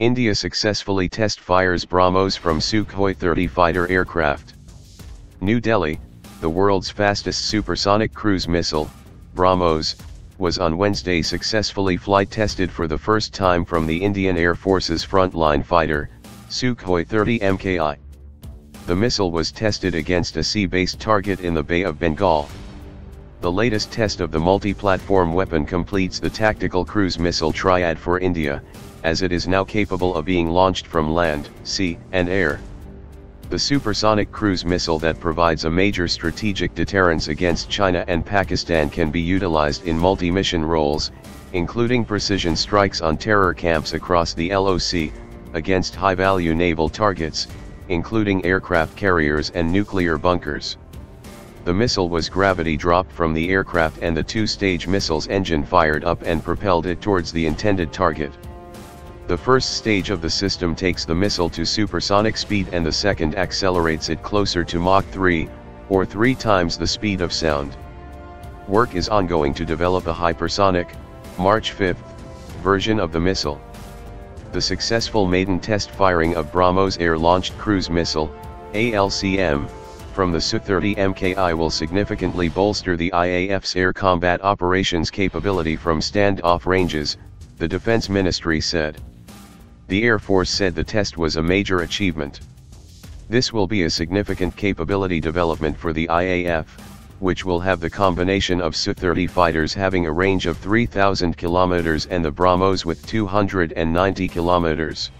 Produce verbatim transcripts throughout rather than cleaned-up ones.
India successfully test fires BrahMos from Sukhoi thirty fighter aircraft. New Delhi, the world's fastest supersonic cruise missile, BrahMos, was on Wednesday successfully flight tested for the first time from the Indian Air Force's frontline fighter, Sukhoi thirty M K I. The missile was tested against a sea-based target in the Bay of Bengal. The latest test of the multi-platform weapon completes the tactical cruise missile triad for India, as it is now capable of being launched from land, sea, and air. The supersonic cruise missile that provides a major strategic deterrence against China and Pakistan can be utilized in multi-mission roles, including precision strikes on terror camps across the L O C, against high-value naval targets, including aircraft carriers and nuclear bunkers. The missile was gravity-dropped from the aircraft and the two-stage missile's engine fired up and propelled it towards the intended target. The first stage of the system takes the missile to supersonic speed and the second accelerates it closer to Mach three, or three times the speed of sound. Work is ongoing to develop a hypersonic, March fifth, version of the missile. The successful maiden test firing of BrahMos Air Launched Cruise Missile, A L C M, from the Sukhoi thirty M K I will significantly bolster the I A F's air combat operations capability from standoff ranges, the Defense Ministry said. The Air Force said the test was a major achievement. This will be a significant capability development for the I A F, which will have the combination of Sukhoi thirty fighters having a range of three thousand kilometers and the BrahMos with two hundred ninety kilometers.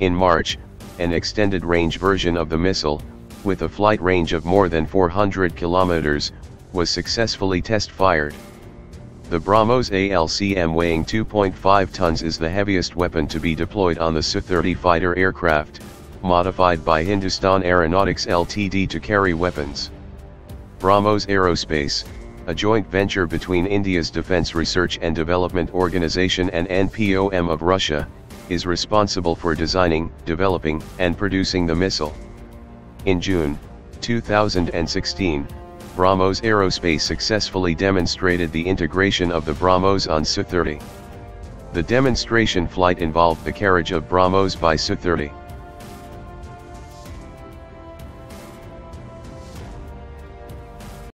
In March, an extended range version of the missile, with a flight range of more than four hundred kilometers, was successfully test-fired. The BrahMos A L C M weighing two point five tons is the heaviest weapon to be deployed on the Sukhoi thirty fighter aircraft, modified by Hindustan Aeronautics L T D to carry weapons. BrahMos Aerospace, a joint venture between India's Defense Research and Development Organization and N P O M of Russia, is responsible for designing, developing, and producing the missile. In June two thousand sixteen, BrahMos Aerospace successfully demonstrated the integration of the BrahMos on Sukhoi thirty. The demonstration flight involved the carriage of BrahMos by Sukhoi thirty.